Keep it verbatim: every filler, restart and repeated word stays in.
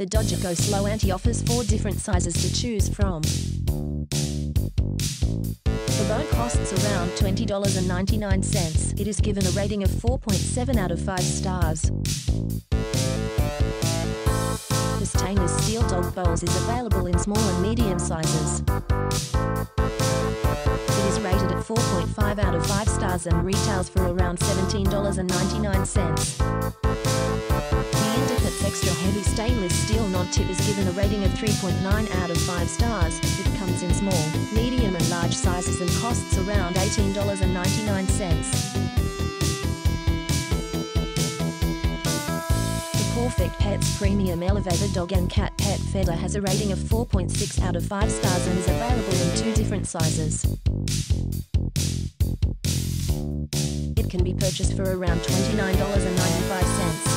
The Dodger Go Slow Anti offers four different sizes to choose from. Although it costs around twenty dollars and ninety-nine cents, it is given a rating of four point seven out of five stars. The stainless steel dog bowls is available in small and medium sizes. It is rated at four point five out of five stars and retails for around seventeen dollars and ninety-nine cents. Extra heavy stainless steel non-tip is given a rating of three point nine out of five stars. It comes in small, medium and large sizes and costs around eighteen dollars and ninety-nine cents. The Perfect Pets Premium Elevated Dog and Cat Pet Feeder has a rating of four point six out of five stars and is available in two different sizes. It can be purchased for around twenty-nine dollars and ninety-five cents.